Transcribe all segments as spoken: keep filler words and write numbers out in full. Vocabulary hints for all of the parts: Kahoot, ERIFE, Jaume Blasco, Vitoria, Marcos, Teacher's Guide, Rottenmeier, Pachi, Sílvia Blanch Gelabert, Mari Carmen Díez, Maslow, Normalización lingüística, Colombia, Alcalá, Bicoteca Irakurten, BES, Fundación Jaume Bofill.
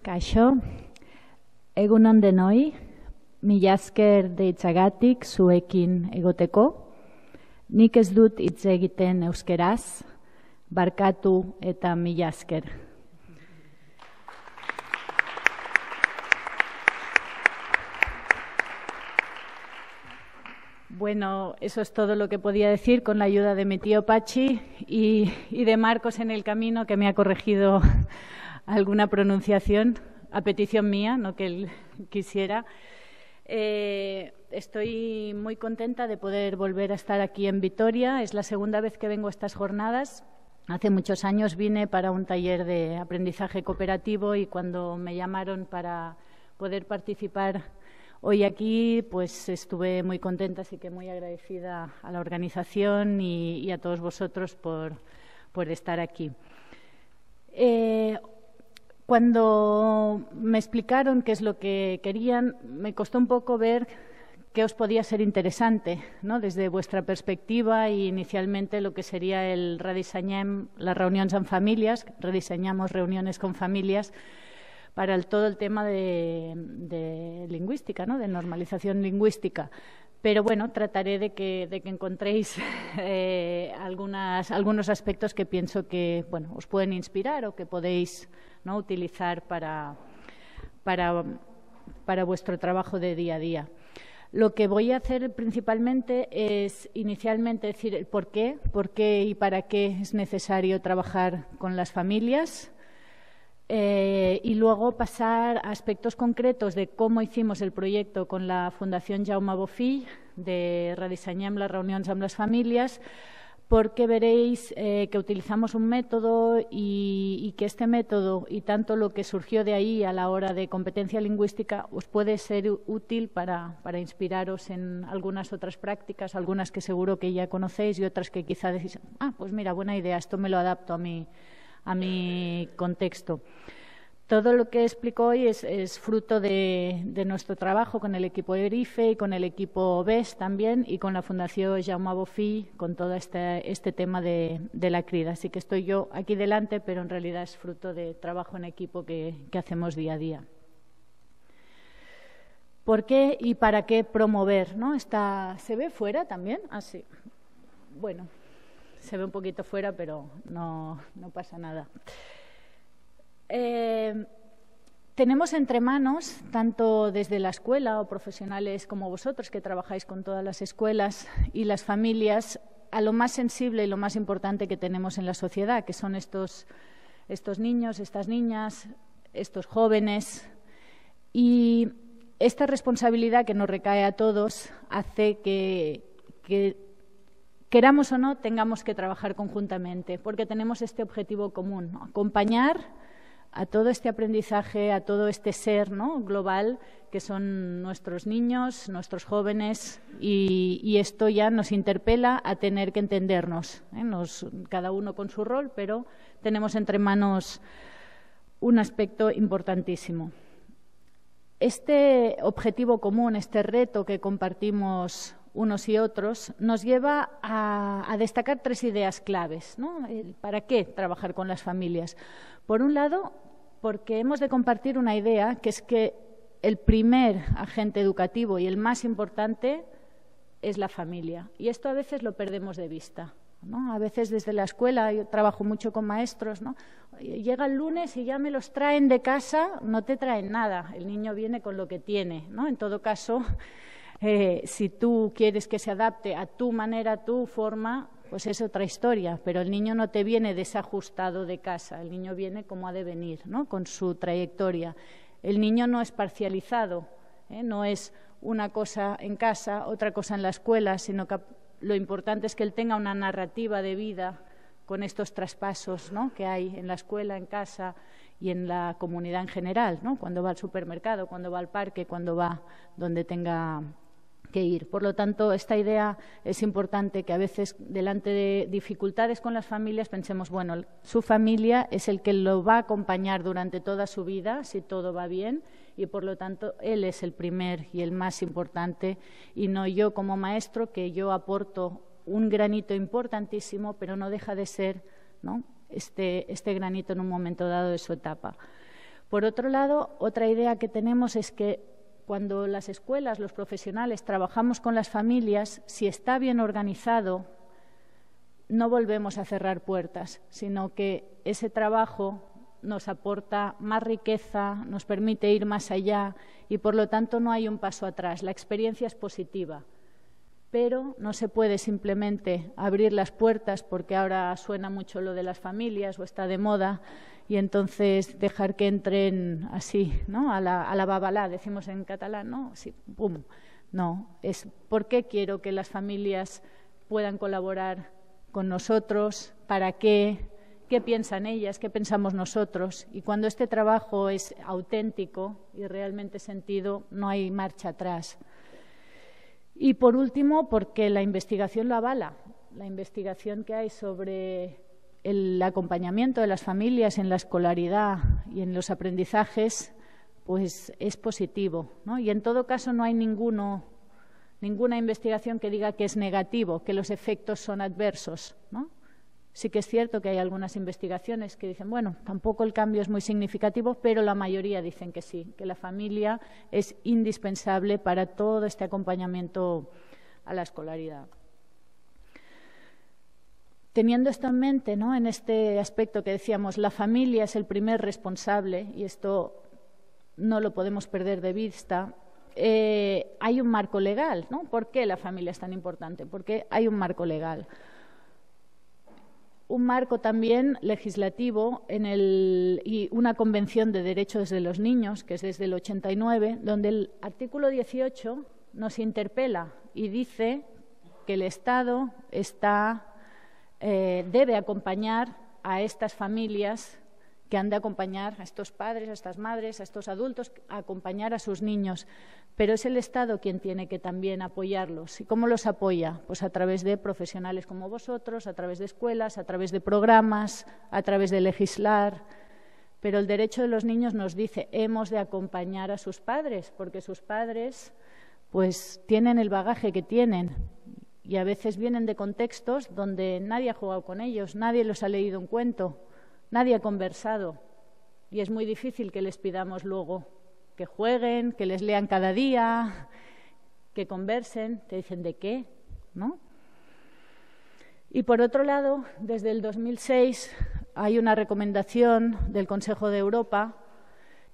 Kaixo, egunon denoi, mila esker deitzagatik zuekin egoteko. Nik ez dut hitz egiten euskeraz, barkatu eta mila esker. Bueno, eso es todo lo que podía decir con la ayuda de mi tío Pachi y, y de Marcos en el camino, que me ha corregido alguna pronunciación, a petición mía, no que él quisiera. Eh, estoy muy contenta de poder volver a estar aquí en Vitoria. Es la segunda vez que vengo a estas jornadas. Hace muchos años vine para un taller de aprendizaje cooperativo y cuando me llamaron para poder participar hoy aquí, pues estuve muy contenta, así que muy agradecida a la organización y, y a todos vosotros por, por estar aquí. Eh, Cuando me explicaron qué es lo que querían, me costó un poco ver qué os podía ser interesante, ¿no?, desde vuestra perspectiva, e inicialmente lo que sería el rediseñar las reuniones en familias, rediseñamos reuniones con familias para el, todo el tema de, de lingüística, ¿no?, de normalización lingüística. Pero bueno, trataré de que, de que encontréis eh, algunas, algunos aspectos que pienso que bueno, os pueden inspirar o que podéis, ¿no?, utilizar para, para, para vuestro trabajo de día a día. Lo que voy a hacer principalmente es inicialmente decir el por qué, por qué y para qué es necesario trabajar con las familias. Eh, y luego pasar a aspectos concretos de cómo hicimos el proyecto con la Fundación Jaume Bofill de rediseñar las reuniones con las familias, porque veréis eh, que utilizamos un método y, y que este método y tanto lo que surgió de ahí a la hora de competencia lingüística os puede ser útil para, para inspiraros en algunas otras prácticas, algunas que seguro que ya conocéis y otras que quizá decís, ah, pues mira, buena idea, esto me lo adapto a mi a mi contexto. Todo lo que explico hoy es, es fruto de, de nuestro trabajo con el equipo ERIFE y con el equipo B E S también y con la Fundación Jaume Bofill con todo este, este tema de, de la crida. Así que estoy yo aquí delante, pero en realidad es fruto de trabajo en equipo que, que hacemos día a día. ¿Por qué y para qué promover, no? Esta, ¿se ve fuera también? Así. Ah, bueno. Se ve un poquito fuera, pero no, no pasa nada. Eh, tenemos entre manos, tanto desde la escuela o profesionales como vosotros, que trabajáis con todas las escuelas y las familias, a lo más sensible y lo más importante que tenemos en la sociedad, que son estos, estos niños, estas niñas, estos jóvenes. Y esta responsabilidad que nos recae a todos hace que... que queramos o no, tengamos que trabajar conjuntamente, porque tenemos este objetivo común, ¿no?, acompañar a todo este aprendizaje, a todo este ser, ¿no?, global, que son nuestros niños, nuestros jóvenes, y, y esto ya nos interpela a tener que entendernos, ¿eh? Nos, cada uno con su rol, pero tenemos entre manos un aspecto importantísimo. Este objetivo común, este reto que compartimos unos y otros, nos lleva a, a destacar tres ideas claves, ¿no? ¿Para qué trabajar con las familias? Por un lado, porque hemos de compartir una idea, que es que el primer agente educativo y el más importante es la familia. Y esto a veces lo perdemos de vista, ¿no? A veces desde la escuela, yo trabajo mucho con maestros, ¿no?, llega el lunes y ya me los traen de casa, no te traen nada, el niño viene con lo que tiene, ¿no? En todo caso... Eh, si tú quieres que se adapte a tu manera, a tu forma, pues es otra historia, pero el niño no te viene desajustado de casa, el niño viene como ha de venir, ¿no?, con su trayectoria. El niño no es parcializado, ¿eh?, no es una cosa en casa, otra cosa en la escuela, sino que lo importante es que él tenga una narrativa de vida con estos traspasos, ¿no?, que hay en la escuela, en casa y en la comunidad en general, ¿no?, cuando va al supermercado, cuando va al parque, cuando va donde tenga que ir. Por lo tanto, esta idea es importante, que a veces delante de dificultades con las familias pensemos, bueno, su familia es el que lo va a acompañar durante toda su vida, si todo va bien, y por lo tanto él es el primer y el más importante, y no yo como maestro, que yo aporto un granito importantísimo, pero no deja de ser, ¿no?, este, este granito en un momento dado de su etapa. Por otro lado, otra idea que tenemos es que cuando las escuelas, los profesionales, trabajamos con las familias, si está bien organizado, no volvemos a cerrar puertas, sino que ese trabajo nos aporta más riqueza, nos permite ir más allá y, por lo tanto, no hay un paso atrás. La experiencia es positiva, pero no se puede simplemente abrir las puertas porque ahora suena mucho lo de las familias o está de moda y entonces dejar que entren así, ¿no? A la, a la babalá, decimos en catalán, ¿no? Sí, pum. No, es por qué quiero que las familias puedan colaborar con nosotros, para qué, qué piensan ellas, qué pensamos nosotros. Y cuando este trabajo es auténtico y realmente sentido, no hay marcha atrás. Y por último, porque la investigación lo avala. La investigación que hay sobre el acompañamiento de las familias en la escolaridad y en los aprendizajes, pues es positivo, ¿no? Y en todo caso no hay ninguno... ninguna investigación que diga que es negativo, que los efectos son adversos, ¿no? Sí que es cierto que hay algunas investigaciones que dicen, bueno, tampoco el cambio es muy significativo, pero la mayoría dicen que sí, que la familia es indispensable para todo este acompañamiento a la escolaridad. Teniendo esto en mente, ¿no?, en este aspecto que decíamos, la familia es el primer responsable, y esto no lo podemos perder de vista. Eh, hay un marco legal, ¿no? ¿Por qué la familia es tan importante? Porque hay un marco legal. Un marco también legislativo en el, y una convención de derechos de los niños, que es desde el ochenta y nueve, donde el artículo dieciocho nos interpela y dice que el Estado está, eh, debe acompañar a estas familias que han de acompañar a estos padres, a estas madres, a estos adultos, a acompañar a sus niños. Pero es el Estado quien tiene que también apoyarlos. ¿Y cómo los apoya? Pues a través de profesionales como vosotros, a través de escuelas, a través de programas, a través de legislar. Pero el derecho de los niños nos dice, hemos de acompañar a sus padres, porque sus padres, pues, tienen el bagaje que tienen. Y a veces vienen de contextos donde nadie ha jugado con ellos, nadie los ha leído un cuento. Nadie ha conversado y es muy difícil que les pidamos luego que jueguen, que les lean cada día, que conversen. Te dicen, ¿de qué? ¿No? Y por otro lado, desde el dos mil seis hay una recomendación del Consejo de Europa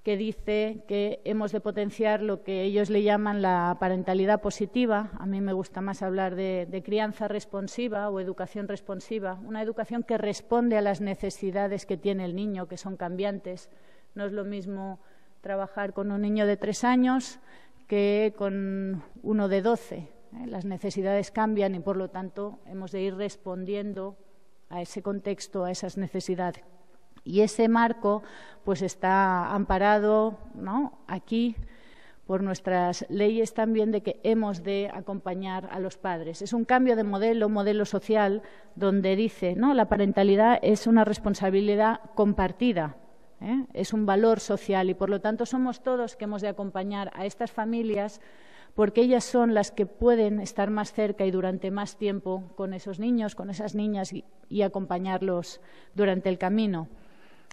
que dice que hemos de potenciar lo que ellos le llaman la parentalidad positiva. A mí me gusta más hablar de, de crianza responsiva o educación responsiva, una educación que responde a las necesidades que tiene el niño, que son cambiantes. No es lo mismo trabajar con un niño de tres años que con uno de doce. Las necesidades cambian y, por lo tanto, hemos de ir respondiendo a ese contexto, a esas necesidades. Y ese marco, pues, está amparado, ¿no?, aquí por nuestras leyes también de que hemos de acompañar a los padres. Es un cambio de modelo, modelo social, donde dice, ¿no?, la parentalidad es una responsabilidad compartida, ¿eh? Es un valor social y, por lo tanto, somos todos que hemos de acompañar a estas familias porque ellas son las que pueden estar más cerca y durante más tiempo con esos niños, con esas niñas y, y acompañarlos durante el camino.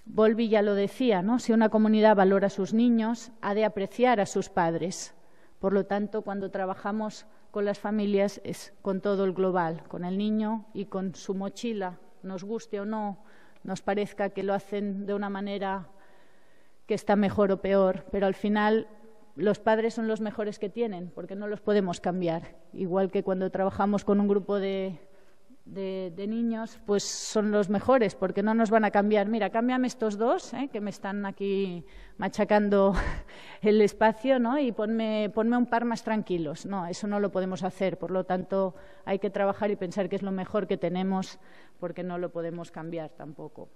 Volvi ya lo decía, ¿no? Si una comunidad valora a sus niños, ha de apreciar a sus padres. Por lo tanto, cuando trabajamos con las familias es con todo el global, con el niño y con su mochila, nos guste o no, nos parezca que lo hacen de una manera que está mejor o peor, pero al final los padres son los mejores que tienen, porque no los podemos cambiar. Igual que cuando trabajamos con un grupo de... De, de niños, pues son los mejores porque no nos van a cambiar. Mira, cámbiame estos dos, ¿eh?, que me están aquí machacando el espacio, ¿no?, y ponme, ponme un par más tranquilos. No, eso no lo podemos hacer. Por lo tanto, hay que trabajar y pensar que es lo mejor que tenemos porque no lo podemos cambiar tampoco.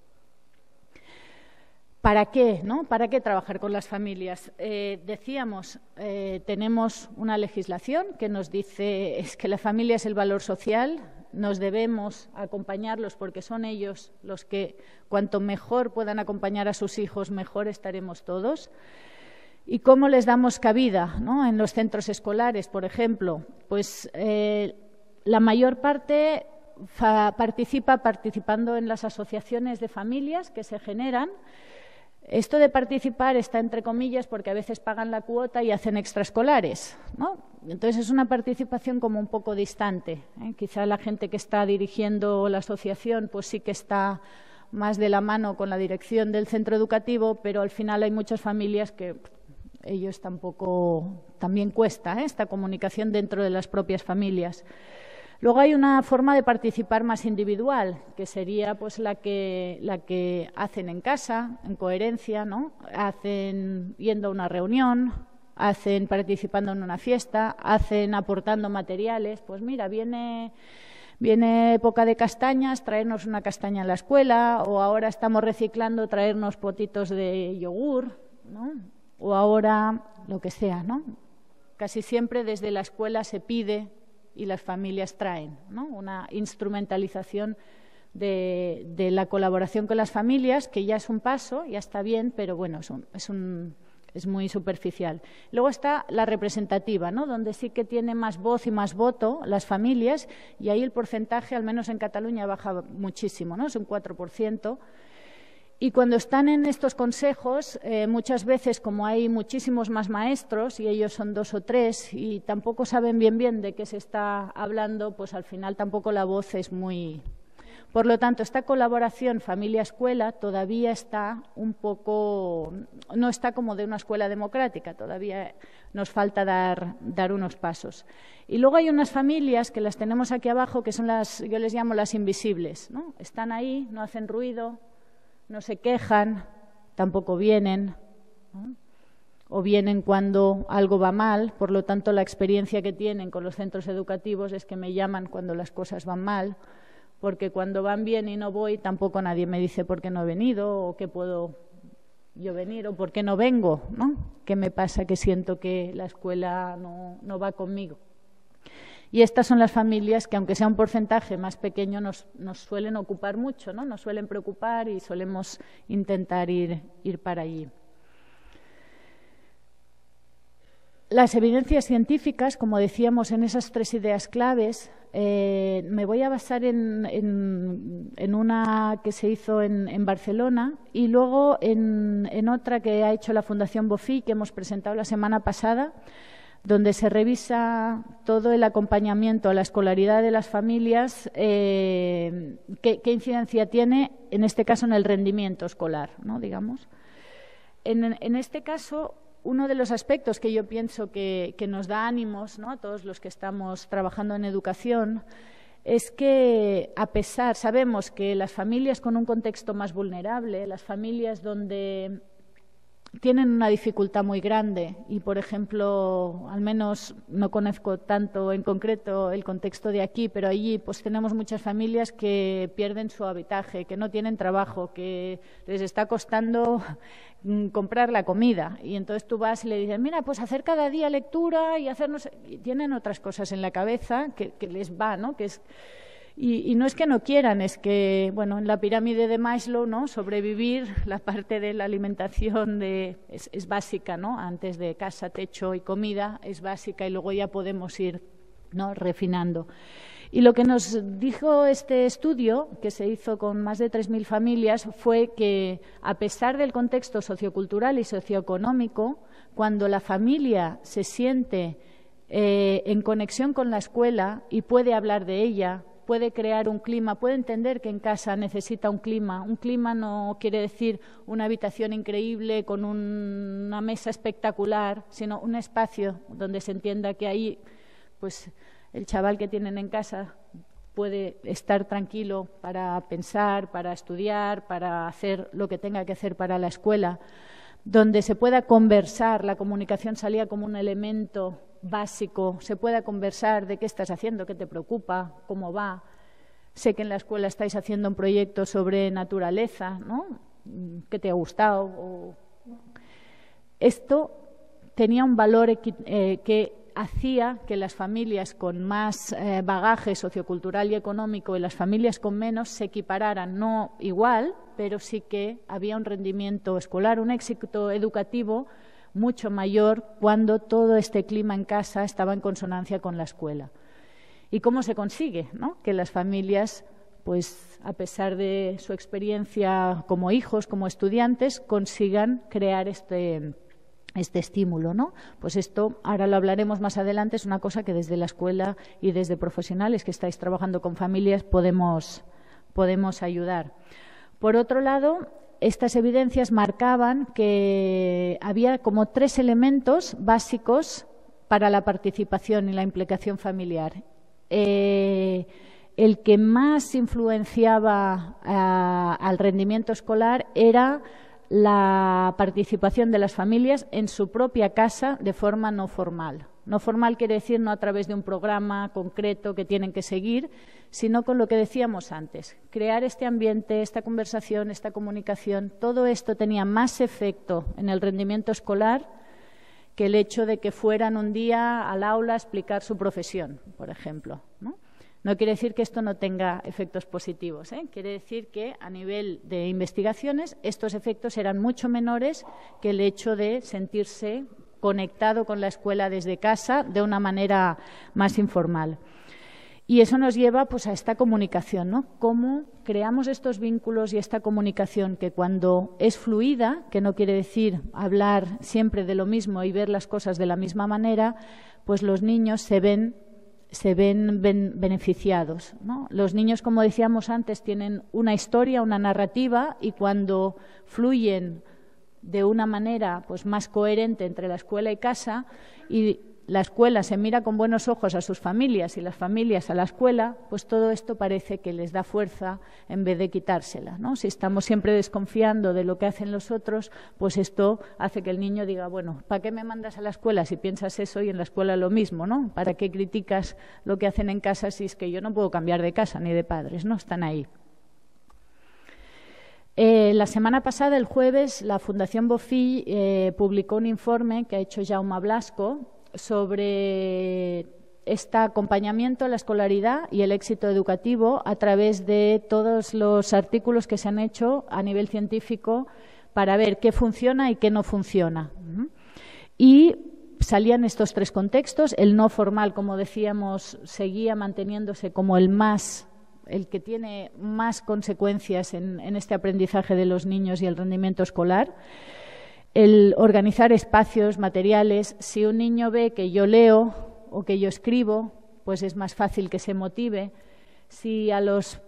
¿Para qué, no? ¿Para qué trabajar con las familias? Eh, decíamos, eh, tenemos una legislación que nos dice es que la familia es el valor social, nos debemos acompañarlos porque son ellos los que, cuanto mejor puedan acompañar a sus hijos, mejor estaremos todos. ¿Y cómo les damos cabida, ¿no?, en los centros escolares, por ejemplo? Pues eh, la mayor parte participa participando en las asociaciones de familias que se generan. Esto de participar está entre comillas porque a veces pagan la cuota y hacen extraescolares, ¿no? Entonces es una participación como un poco distante, ¿eh? Quizá la gente que está dirigiendo la asociación pues sí que está más de la mano con la dirección del centro educativo, pero al final hay muchas familias que ellos tampoco, también cuesta, ¿eh?, esta comunicación dentro de las propias familias. Luego hay una forma de participar más individual, que sería pues la que, la que hacen en casa, en coherencia, ¿no? Hacen yendo a una reunión, hacen participando en una fiesta, hacen aportando materiales. Pues mira, viene, viene época de castañas, traernos una castaña a la escuela, o ahora estamos reciclando, traernos potitos de yogur, ¿no? O ahora lo que sea, ¿no? Casi siempre desde la escuela se pide y las familias traen, ¿no? Una instrumentalización de, de la colaboración con las familias, que ya es un paso, ya está bien, pero bueno, es, un, es, un, es muy superficial. Luego está la representativa, ¿no?, donde sí que tiene más voz y más voto las familias, y ahí el porcentaje, al menos en Cataluña, baja muchísimo, ¿no? Es un cuatro por ciento. Y cuando están en estos consejos, eh, muchas veces, como hay muchísimos más maestros, y ellos son dos o tres, y tampoco saben bien bien de qué se está hablando, pues al final tampoco la voz es muy... Por lo tanto, esta colaboración familia-escuela todavía está un poco... no está como de una escuela democrática, todavía nos falta dar, dar unos pasos. Y luego hay unas familias, que las tenemos aquí abajo, que son las, yo les llamo las invisibles, ¿no? Están ahí, no hacen ruido, no se quejan, tampoco vienen, ¿no?, o vienen cuando algo va mal. Por lo tanto, la experiencia que tienen con los centros educativos es que me llaman cuando las cosas van mal, porque cuando van bien y no voy, tampoco nadie me dice por qué no he venido, o qué puedo yo venir, o por qué no vengo, ¿no? ¿Qué me pasa que siento que la escuela no, no va conmigo? Y estas son las familias que, aunque sea un porcentaje más pequeño, nos, nos suelen ocupar mucho, ¿no? Nos suelen preocupar y solemos intentar ir, ir para allí. Las evidencias científicas, como decíamos, en esas tres ideas claves, eh, me voy a basar en, en, en una que se hizo en, en Barcelona, y luego en, en otra que ha hecho la Fundación Bofill, que hemos presentado la semana pasada, donde se revisa todo el acompañamiento a la escolaridad de las familias, eh, qué, qué incidencia tiene, en este caso, en el rendimiento escolar, ¿no?, digamos. En, en este caso, uno de los aspectos que yo pienso que, que nos da ánimos, ¿no?, a todos los que estamos trabajando en educación, es que, a pesar, sabemos que las familias con un contexto más vulnerable, las familias donde tienen una dificultad muy grande y, por ejemplo, al menos no conozco tanto en concreto el contexto de aquí, pero allí pues tenemos muchas familias que pierden su habitaje, que no tienen trabajo, que les está costando comprar la comida. Y entonces tú vas y le dices, mira, pues hacer cada día lectura y hacernos... Y tienen otras cosas en la cabeza que, que les va, ¿no? Que es... Y, y no es que no quieran, es que, bueno, en la pirámide de Maslow, ¿no?, sobrevivir, la parte de la alimentación de, es, es básica, ¿no?, antes de casa, techo y comida, es básica, y luego ya podemos ir, ¿no?, refinando. Y lo que nos dijo este estudio, que se hizo con más de tres mil familias, fue que, a pesar del contexto sociocultural y socioeconómico, cuando la familia se siente eh, en conexión con la escuela y puede hablar de ella, puede crear un clima, puede entender que en casa necesita un clima. Un clima no quiere decir una habitación increíble con un, una mesa espectacular, sino un espacio donde se entienda que ahí, pues, el chaval que tienen en casa puede estar tranquilo para pensar, para estudiar, para hacer lo que tenga que hacer para la escuela, donde se pueda conversar. La comunicación salía como un elemento básico, se pueda conversar de qué estás haciendo, qué te preocupa, cómo va. Sé que en la escuela estáis haciendo un proyecto sobre naturaleza, ¿no?, ¿qué te ha gustado? O... Esto tenía un valor eh, que hacía que las familias con más eh, bagaje sociocultural y económico y las familias con menos se equipararan, no igual, pero sí que había un rendimiento escolar, un éxito educativo mucho mayor cuando todo este clima en casa estaba en consonancia con la escuela. ¿Y cómo se consigue, ¿no?, que las familias pues a pesar de su experiencia como hijos, como estudiantes, consigan crear este, este estímulo, ¿no? Pues esto, ahora lo hablaremos más adelante, es una cosa que desde la escuela y desde profesionales que estáis trabajando con familias podemos, podemos ayudar. Por otro lado, estas evidencias marcaban que había como tres elementos básicos para la participación y la implicación familiar. Eh, el que más influenciaba eh, al rendimiento escolar era la participación de las familias en su propia casa de forma no formal. No formal quiere decir no a través de un programa concreto que tienen que seguir, sino con lo que decíamos antes. Crear este ambiente, esta conversación, esta comunicación, todo esto tenía más efecto en el rendimiento escolar que el hecho de que fueran un día al aula a explicar su profesión, por ejemplo, ¿no? No quiere decir que esto no tenga efectos positivos, ¿eh? Quiere decir que a nivel de investigaciones estos efectos eran mucho menores que el hecho de sentirse conectado con la escuela desde casa de una manera más informal. Y eso nos lleva pues, a esta comunicación, ¿no? Cómo creamos estos vínculos y esta comunicación que cuando es fluida, que no quiere decir hablar siempre de lo mismo y ver las cosas de la misma manera, pues los niños se ven se ven ben beneficiados, ¿no? Los niños, como decíamos antes, tienen una historia, una narrativa, y cuando fluyen de una manera pues, más coherente entre la escuela y casa, y la escuela se mira con buenos ojos a sus familias y las familias a la escuela, pues todo esto parece que les da fuerza en vez de quitársela, ¿no? Si estamos siempre desconfiando de lo que hacen los otros, pues esto hace que el niño diga, bueno, ¿para qué me mandas a la escuela si piensas eso y en la escuela lo mismo, ¿no? ¿Para qué criticas lo que hacen en casa si es que yo no puedo cambiar de casa ni de padres, ¿no? Están ahí. Eh, la semana pasada, el jueves, la Fundación Bofill eh, publicó un informe que ha hecho Jaume Blasco sobre este acompañamiento a la escolaridad y el éxito educativo a través de todos los artículos que se han hecho a nivel científico para ver qué funciona y qué no funciona. Y salían estos tres contextos. El no formal, como decíamos, seguía manteniéndose como el más, el que tiene más consecuencias en, en este aprendizaje de los niños y el rendimiento escolar. El organizar espacios, materiales. Si un niño ve que yo leo o que yo escribo, pues es más fácil que se motive. Si a los,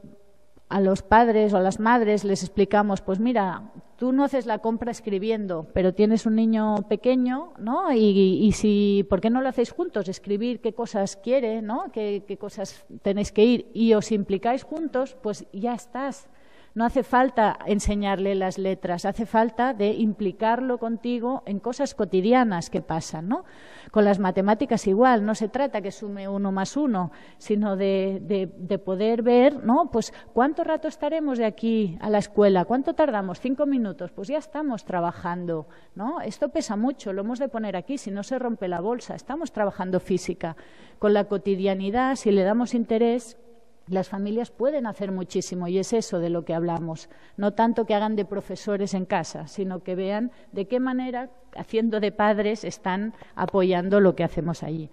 a los padres o a las madres les explicamos, pues mira, tú no haces la compra escribiendo, pero tienes un niño pequeño, ¿no? Y, y si, ¿por qué no lo hacéis juntos? Escribir qué cosas quiere, ¿no? Qué, qué cosas tenéis que ir y os implicáis juntos, pues ya estás. No hace falta enseñarle las letras, hace falta de implicarlo contigo en cosas cotidianas que pasan, ¿no? Con las matemáticas igual, no se trata que sume uno más uno, sino de, de, de poder ver, ¿no? Pues cuánto rato estaremos de aquí a la escuela, cuánto tardamos, cinco minutos, pues ya estamos trabajando, ¿no? Esto pesa mucho, lo hemos de poner aquí, si no se rompe la bolsa, estamos trabajando física. Con la cotidianidad, si le damos interés, las familias pueden hacer muchísimo, y es eso de lo que hablamos. No tanto que hagan de profesores en casa, sino que vean de qué manera, haciendo de padres, están apoyando lo que hacemos allí.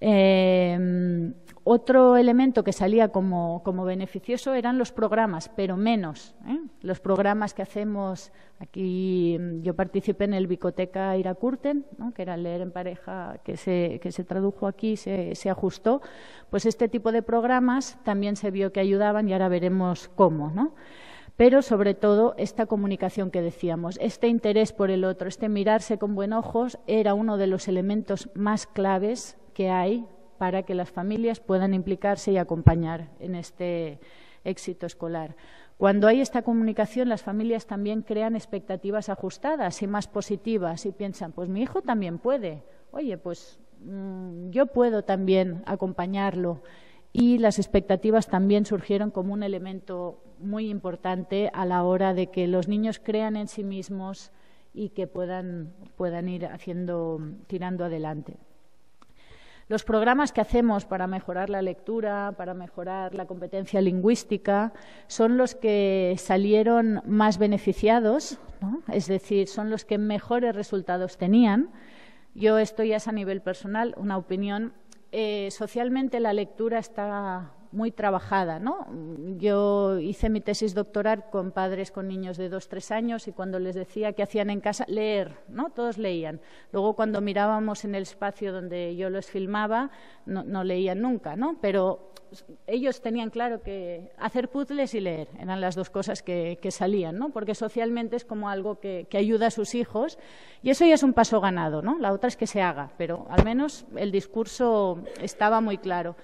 Eh, otro elemento que salía como, como beneficioso eran los programas, pero menos, ¿eh? Los programas que hacemos aquí. Yo participé en el Bicoteca Irakurten, ¿no? Que era leer en pareja, que se, que se tradujo aquí, se, se ajustó. Pues este tipo de programas también se vio que ayudaban, y ahora veremos cómo, ¿no? Pero, sobre todo, esta comunicación que decíamos, este interés por el otro, este mirarse con buen ojos, era uno de los elementos más claves que hay para que las familias puedan implicarse y acompañar en este éxito escolar. Cuando hay esta comunicación, las familias también crean expectativas ajustadas y más positivas, y piensan, pues mi hijo también puede, oye, pues mmm, yo puedo también acompañarlo. Y las expectativas también surgieron como un elemento muy importante a la hora de que los niños crean en sí mismos y que puedan, puedan ir haciendo, tirando adelante. Los programas que hacemos para mejorar la lectura, para mejorar la competencia lingüística, son los que salieron más beneficiados, ¿no? Es decir, son los que mejores resultados tenían. Yo, esto ya es a nivel personal, una opinión. Eh, socialmente la lectura está muy trabajada, ¿no? Yo hice mi tesis doctoral con padres con niños de dos, tres años y cuando les decía que hacían en casa, leer, ¿no? Todos leían. Luego, cuando mirábamos en el espacio donde yo los filmaba, no, no leían nunca, ¿no? Pero ellos tenían claro que hacer puzzles y leer eran las dos cosas que, que salían, ¿no? Porque socialmente es como algo que, que ayuda a sus hijos y eso ya es un paso ganado, ¿no? La otra es que se haga, pero al menos el discurso estaba muy claro.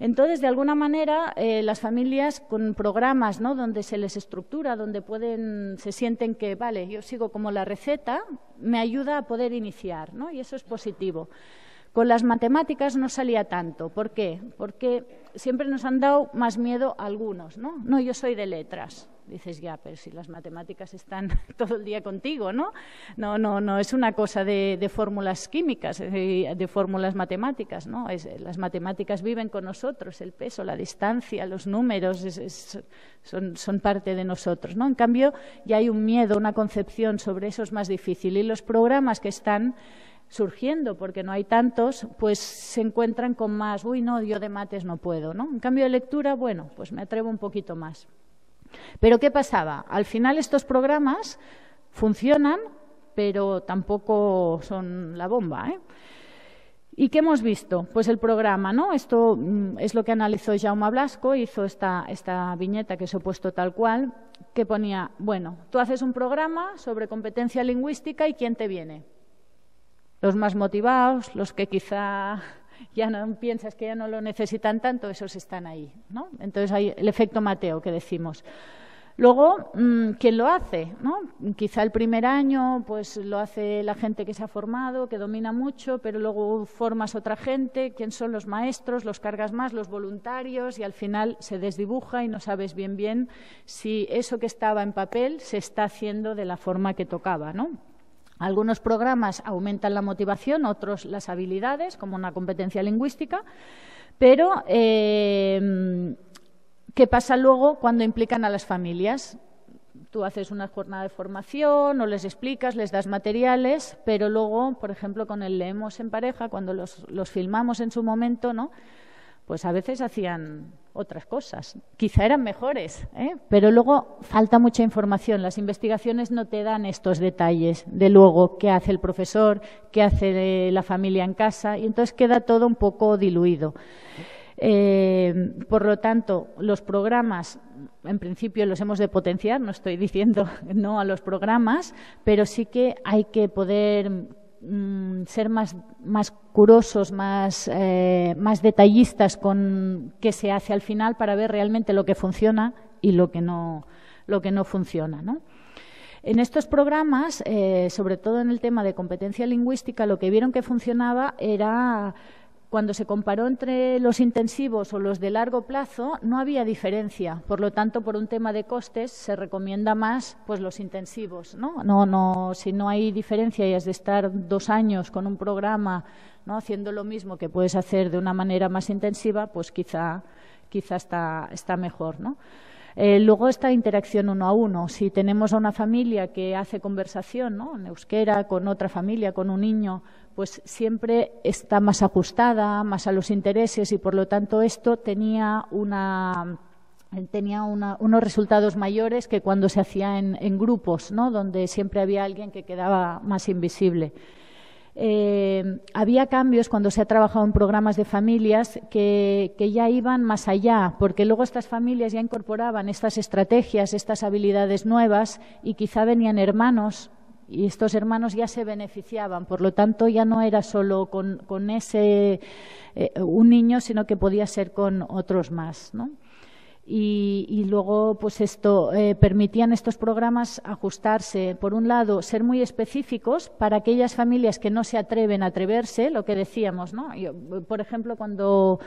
Entonces, de alguna manera, eh, las familias con programas, ¿no?, donde se les estructura, donde pueden, se sienten que, vale, yo sigo como la receta, me ayuda a poder iniciar, ¿no? Y eso es positivo. Con las matemáticas no salía tanto. ¿Por qué? Porque siempre nos han dado más miedo a algunos, ¿no? No, yo soy de letras. Dices, ya, pero si las matemáticas están todo el día contigo, ¿no? No, no, no es una cosa de, de fórmulas químicas, de, de fórmulas matemáticas, ¿no? Es, las matemáticas viven con nosotros, el peso, la distancia, los números, es, es, son, son parte de nosotros, ¿no? En cambio, ya hay un miedo, una concepción sobre eso es más difícil. Y los programas que están surgiendo, porque no hay tantos, pues se encuentran con más, uy, no, yo de mates no puedo, ¿no? En cambio de lectura, bueno, pues me atrevo un poquito más. Pero ¿qué pasaba? Al final estos programas funcionan, pero tampoco son la bomba, ¿eh? ¿Y qué hemos visto? Pues el programa, ¿no? Esto es lo que analizó Jaume Blasco, hizo esta, esta viñeta que os he puesto tal cual, que ponía, bueno, tú haces un programa sobre competencia lingüística y ¿quién te viene? Los más motivados, los que quizá ya no piensas que ya no lo necesitan tanto, esos están ahí, ¿no? Entonces hay el efecto Mateo que decimos. Luego, ¿quién lo hace? ¿No? Quizá el primer año pues lo hace la gente que se ha formado, que domina mucho, pero luego formas otra gente, ¿quién son los maestros? Los cargas más, los voluntarios, y al final se desdibuja y no sabes bien bien si eso que estaba en papel se está haciendo de la forma que tocaba, ¿no? Algunos programas aumentan la motivación, otros las habilidades, como una competencia lingüística, pero eh, ¿qué pasa luego cuando implican a las familias? Tú haces una jornada de formación, o les explicas, les das materiales, pero luego, por ejemplo, con el Leemos en Pareja, cuando los, los filmamos en su momento, ¿no?, pues a veces hacían otras cosas. Quizá eran mejores, ¿eh? Pero luego falta mucha información. Las investigaciones no te dan estos detalles de luego qué hace el profesor, qué hace la familia en casa, y entonces queda todo un poco diluido. Eh, por lo tanto, los programas, en principio, los hemos de potenciar, no estoy diciendo no a los programas, pero sí que hay que poder ser más, más curosos, más, eh, más detallistas con qué se hace al final para ver realmente lo que funciona y lo que no, lo que no funciona, ¿no? En estos programas, eh, sobre todo en el tema de competencia lingüística, lo que vieron que funcionaba era cuando se comparó entre los intensivos o los de largo plazo, no había diferencia. Por lo tanto, por un tema de costes, se recomienda más pues los intensivos, ¿no? No, no, si no hay diferencia y has de estar dos años con un programa, ¿no?, haciendo lo mismo que puedes hacer de una manera más intensiva, pues quizá, quizá está, está mejor, ¿no? Eh, luego esta interacción uno a uno. Si tenemos a una familia que hace conversación, ¿no?, en euskera, con otra familia, con un niño, pues siempre está más ajustada, más a los intereses y, por lo tanto, esto tenía una, tenía una, unos resultados mayores que cuando se hacía en, en grupos, ¿no?, donde siempre había alguien que quedaba más invisible. Eh, había cambios cuando se ha trabajado en programas de familias que, que ya iban más allá, porque luego estas familias ya incorporaban estas estrategias, estas habilidades nuevas y quizá venían hermanos y estos hermanos ya se beneficiaban, por lo tanto ya no era solo con, con ese eh, un niño, sino que podía ser con otros más, ¿no? Y, y luego, pues esto, eh, permitían estos programas ajustarse, por un lado, ser muy específicos para aquellas familias que no se atreven a atreverse, lo que decíamos, ¿no? Yo, por ejemplo, cuando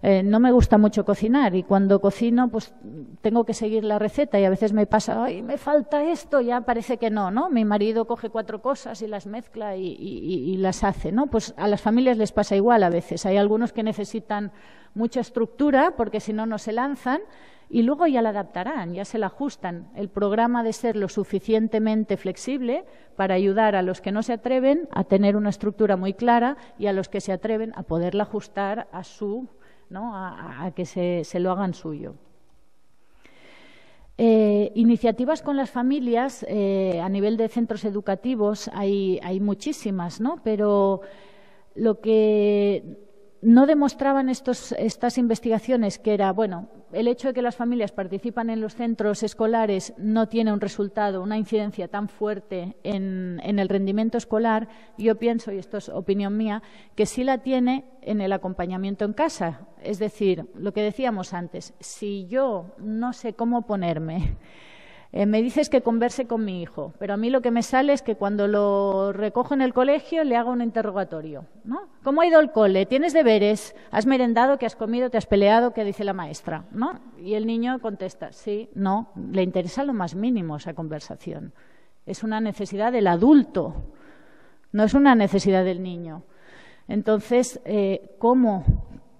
eh, no me gusta mucho cocinar y cuando cocino, pues tengo que seguir la receta y a veces me pasa, ay, me falta esto, ya parece que no, ¿no? Mi marido coge cuatro cosas y las mezcla y, y, y las hace, ¿no? Pues a las familias les pasa igual a veces, hay algunos que necesitan mucha estructura, porque si no, no se lanzan, y luego ya la adaptarán, ya se la ajustan. El programa de ser lo suficientemente flexible para ayudar a los que no se atreven a tener una estructura muy clara y a los que se atreven a poderla ajustar a su ¿no? a, a que se, se lo hagan suyo. Eh, iniciativas con las familias, eh, a nivel de centros educativos hay, hay muchísimas, ¿no? Pero lo que no demostraban estos, estas investigaciones, que era, bueno, el hecho de que las familias participan en los centros escolares no tiene un resultado, una incidencia tan fuerte en, en el rendimiento escolar. Yo pienso, y esto es opinión mía, que sí la tiene en el acompañamiento en casa. Es decir, lo que decíamos antes, si yo no sé cómo ponerme, eh, me dices que converse con mi hijo, pero a mí lo que me sale es que cuando lo recojo en el colegio le hago un interrogatorio, ¿no? ¿Cómo ha ido el cole? ¿Tienes deberes? ¿Has merendado? ¿Qué has comido? ¿Te has peleado? ¿Qué dice la maestra? ¿No? Y el niño contesta, sí, no, le interesa lo más mínimo esa conversación. Es una necesidad del adulto, no es una necesidad del niño. Entonces, eh, ¿cómo,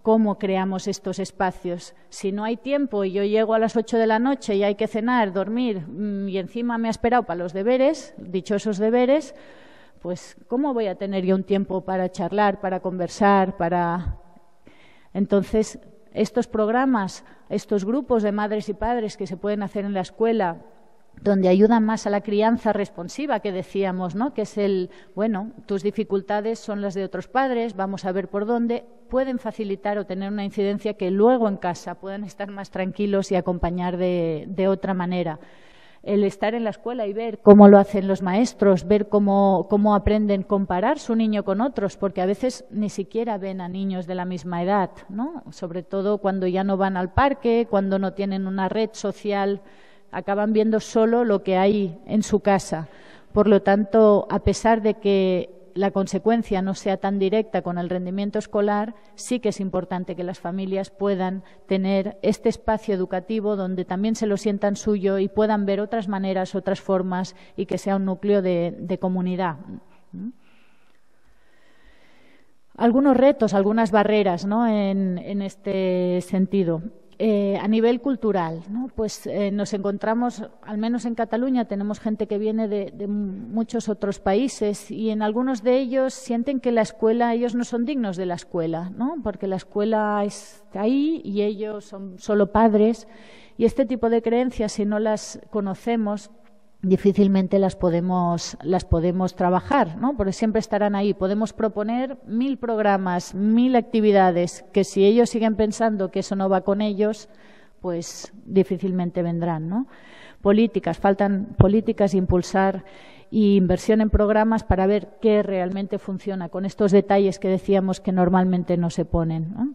¿cómo creamos estos espacios? Si no hay tiempo y yo llego a las ocho de la noche y hay que cenar, dormir, y encima me ha esperado para los deberes, dichosos deberes, pues ¿cómo voy a tener yo un tiempo para charlar, para conversar, para...? Entonces, estos programas, estos grupos de madres y padres que se pueden hacer en la escuela, donde ayudan más a la crianza responsiva que decíamos, ¿no? Que es el, bueno, tus dificultades son las de otros padres, vamos a ver por dónde, pueden facilitar o tener una incidencia que luego en casa puedan estar más tranquilos y acompañar de, de otra manera. El estar en la escuela y ver cómo lo hacen los maestros, ver cómo, cómo aprenden, comparar su niño con otros, porque a veces ni siquiera ven a niños de la misma edad, ¿no? Sobre todo cuando ya no van al parque, cuando no tienen una red social, acaban viendo solo lo que hay en su casa. Por lo tanto, a pesar de que la consecuencia no sea tan directa con el rendimiento escolar, sí que es importante que las familias puedan tener este espacio educativo donde también se lo sientan suyo y puedan ver otras maneras, otras formas, y que sea un núcleo de, de comunidad. Algunos retos, algunas barreras, ¿no? en, en este sentido. Eh, a nivel cultural, ¿no? Pues eh, nos encontramos, al menos en Cataluña, tenemos gente que viene de, de muchos otros países y en algunos de ellos sienten que la escuela, ellos no son dignos de la escuela, ¿no? Porque la escuela está ahí y ellos son solo padres, y este tipo de creencias, si no las conocemos, difícilmente las podemos, las podemos trabajar, ¿no? Porque siempre estarán ahí. Podemos proponer mil programas, mil actividades, que si ellos siguen pensando que eso no va con ellos, pues difícilmente vendrán, ¿no? Políticas, faltan políticas, impulsar e inversión en programas para ver qué realmente funciona, con estos detalles que decíamos que normalmente no se ponen, ¿no?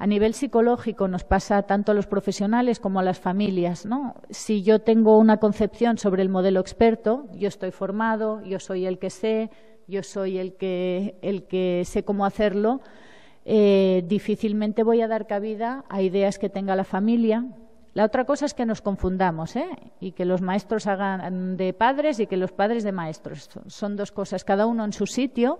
A nivel psicológico nos pasa tanto a los profesionales como a las familias, ¿no? Si yo tengo una concepción sobre el modelo experto, yo estoy formado, yo soy el que sé, yo soy el que, el que sé cómo hacerlo, eh, difícilmente voy a dar cabida a ideas que tenga la familia. La otra cosa es que nos confundamos, ¿eh? Y que los maestros hagan de padres y que los padres de maestros. Son dos cosas, cada uno en su sitio,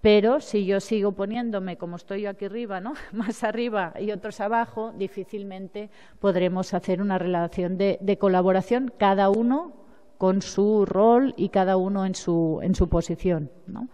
pero si yo sigo poniéndome, como estoy yo aquí arriba, ¿no? Más arriba y otros abajo, difícilmente podremos hacer una relación de, de colaboración, cada uno con su rol y cada uno en su, en su posición, ¿no?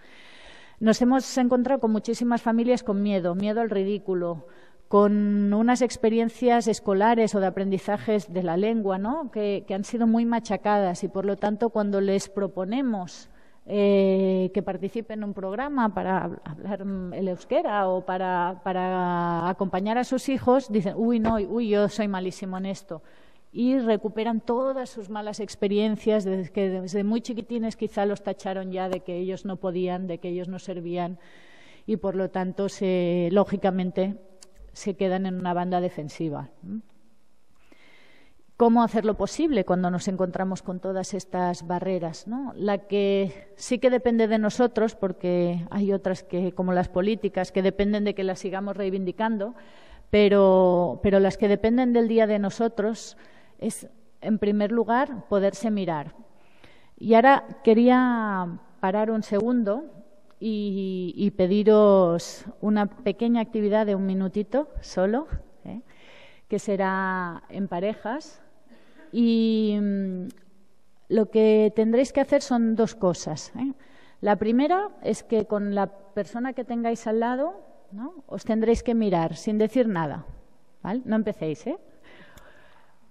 Nos hemos encontrado con muchísimas familias con miedo, miedo al ridículo, con unas experiencias escolares o de aprendizajes de la lengua, ¿no? que, que han sido muy machacadas, y por lo tanto cuando les proponemos eh, que participen en un programa para hablar el euskera o para, para acompañar a sus hijos, dicen, uy, no, uy, yo soy malísimo en esto. Y recuperan todas sus malas experiencias, desde que desde muy chiquitines quizá los tacharon ya de que ellos no podían, de que ellos no servían, y por lo tanto, se, lógicamente, se quedan en una banda defensiva. ¿Cómo hacerlo posible cuando nos encontramos con todas estas barreras, ¿no? La que sí que depende de nosotros, porque hay otras que, como las políticas, que dependen de que las sigamos reivindicando, pero, pero las que dependen del día de nosotros es, en primer lugar, poderse mirar. Y ahora quería parar un segundo Y, y pediros una pequeña actividad de un minutito solo, ¿eh? que será en parejas. Y mmm, lo que tendréis que hacer son dos cosas, ¿eh? La primera es que con la persona que tengáis al lado ¿no? Os tendréis que mirar sin decir nada, ¿vale? No empecéis, ¿eh?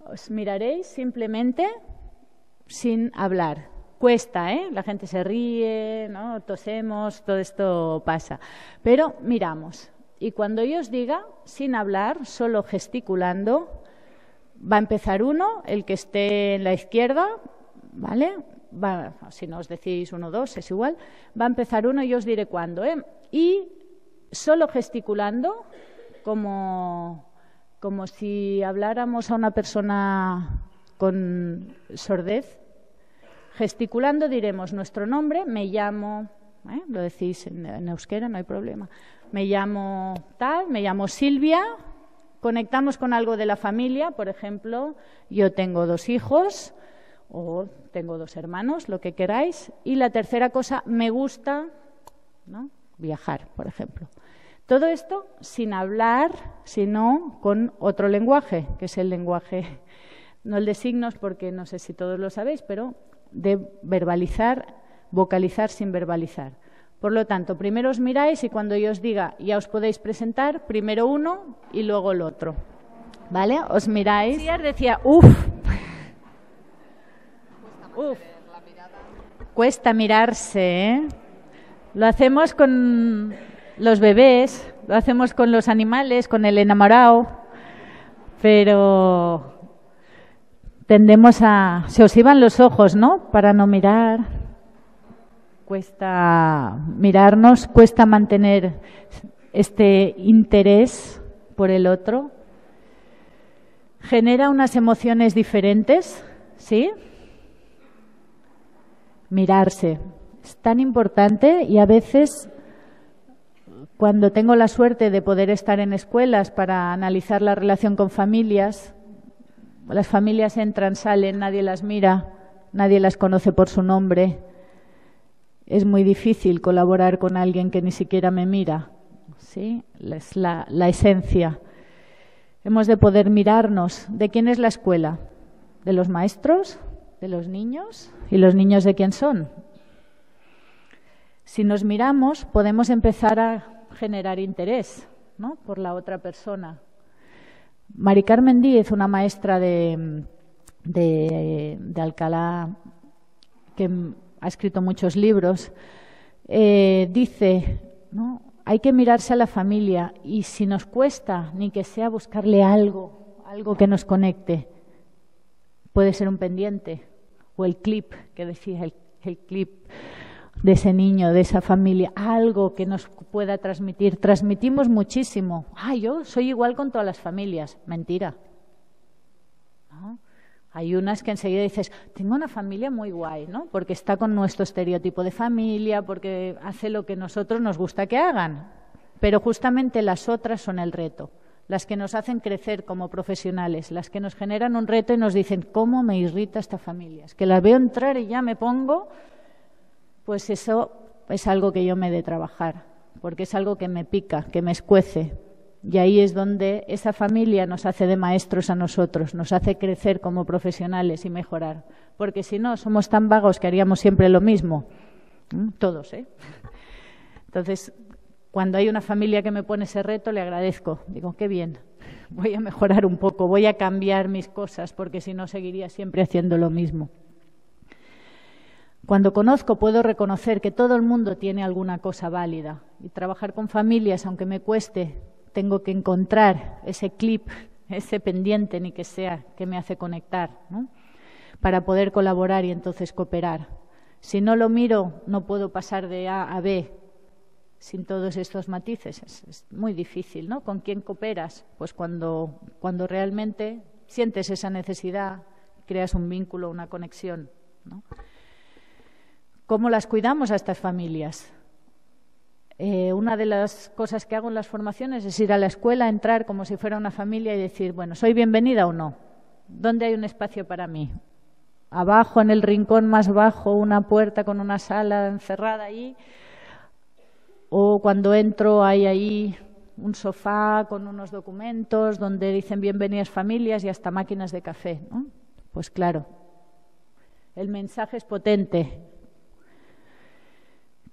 Os miraréis simplemente sin hablar. Cuesta, ¿eh? La gente se ríe, ¿no? Tosemos, todo esto pasa. Pero miramos. Y cuando yo os diga, sin hablar, solo gesticulando, va a empezar uno, el que esté en la izquierda, ¿vale? Va, si no os decís uno, dos, es igual. Va a empezar uno y yo os diré cuándo, ¿eh? Y solo gesticulando, como, como si habláramos a una persona con sordez, gesticulando diremos nuestro nombre, me llamo, ¿eh? Lo decís en, en euskera, no hay problema, me llamo tal, me llamo Silvia, conectamos con algo de la familia, por ejemplo, yo tengo dos hijos o tengo dos hermanos, lo que queráis, y la tercera cosa, me gusta, ¿no? Viajar, por ejemplo. Todo esto sin hablar, sino con otro lenguaje, que es el lenguaje, no el de signos, porque no sé si todos lo sabéis, pero de verbalizar, vocalizar sin verbalizar. Por lo tanto, primero os miráis y cuando yo os diga ya os podéis presentar, primero uno y luego el otro. ¿Vale? Os miráis. Sí, decía, uff. Uf. Cuesta mirarse, ¿eh? Lo hacemos con los bebés, lo hacemos con los animales, con el enamorado, pero tendemos a... Se os iban los ojos, ¿no? Para no mirar. Cuesta mirarnos, cuesta mantener este interés por el otro. Genera unas emociones diferentes, ¿sí? Mirarse. Es tan importante y a veces, cuando tengo la suerte de poder estar en escuelas para analizar la relación con familias, las familias entran, salen, nadie las mira, nadie las conoce por su nombre. Es muy difícil colaborar con alguien que ni siquiera me mira, ¿sí? Es la, la esencia. Hemos de poder mirarnos. ¿De quién es la escuela? ¿De los maestros? ¿De los niños? ¿Y los niños de quién son? Si nos miramos, podemos empezar a generar interés, ¿no? Por la otra persona. Mari Carmen Díez, una maestra de, de, de Alcalá, que ha escrito muchos libros, eh, dice, ¿no? Hay que mirarse a la familia y si nos cuesta, ni que sea buscarle algo, algo que nos conecte. Puede ser un pendiente o el clip, que decía el, el clip de ese niño, de esa familia, algo que nos pueda transmitir. Transmitimos muchísimo. Ah, yo soy igual con todas las familias. Mentira. ¿No? Hay unas que enseguida dices, tengo una familia muy guay, ¿no? Porque está con nuestro estereotipo de familia, porque hace lo que nosotros nos gusta que hagan. Pero justamente las otras son el reto, las que nos hacen crecer como profesionales, las que nos generan un reto y nos dicen, ¿cómo me irrita esta familia? Es que la veo entrar y ya me pongo... Pues eso es algo que yo me he de trabajar, porque es algo que me pica, que me escuece. Y ahí es donde esa familia nos hace de maestros a nosotros, nos hace crecer como profesionales y mejorar. Porque si no, somos tan vagos que haríamos siempre lo mismo. Todos, ¿eh? Entonces, cuando hay una familia que me pone ese reto, le agradezco. Digo, qué bien, voy a mejorar un poco, voy a cambiar mis cosas, porque si no, seguiría siempre haciendo lo mismo. Cuando conozco, puedo reconocer que todo el mundo tiene alguna cosa válida. Y trabajar con familias, aunque me cueste, tengo que encontrar ese clip, ese pendiente, ni que sea, que me hace conectar, ¿no? Para poder colaborar y entonces cooperar. Si no lo miro, no puedo pasar de A a B sin todos estos matices. Es, es muy difícil, ¿no? ¿Con quién cooperas? Pues cuando, cuando realmente sientes esa necesidad, creas un vínculo, una conexión, ¿no? ¿Cómo las cuidamos a estas familias? Eh, una de las cosas que hago en las formaciones es ir a la escuela, entrar como si fuera una familia y decir, bueno, ¿soy bienvenida o no? ¿Dónde hay un espacio para mí? Abajo, en el rincón más bajo, una puerta con una sala encerrada ahí. O cuando entro hay ahí un sofá con unos documentos donde dicen bienvenidas familias y hasta máquinas de café, ¿no? Pues claro, el mensaje es potente.